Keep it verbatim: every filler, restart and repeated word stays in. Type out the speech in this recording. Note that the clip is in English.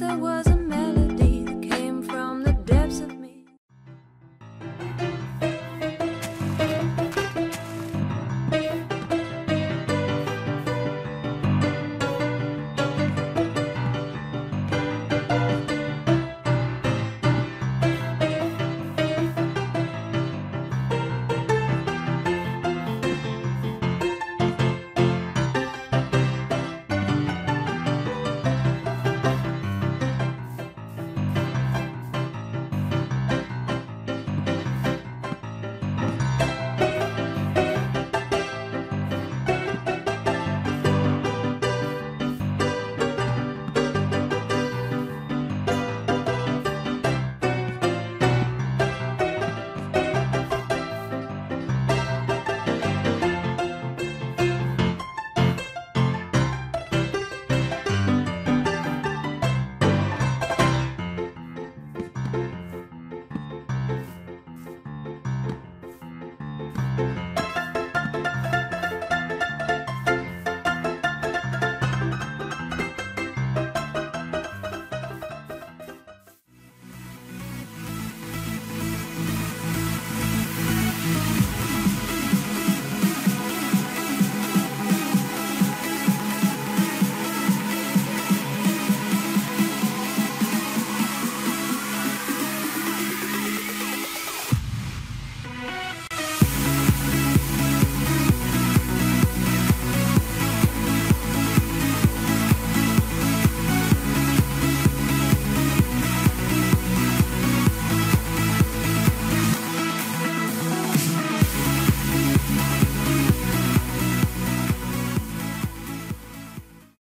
I was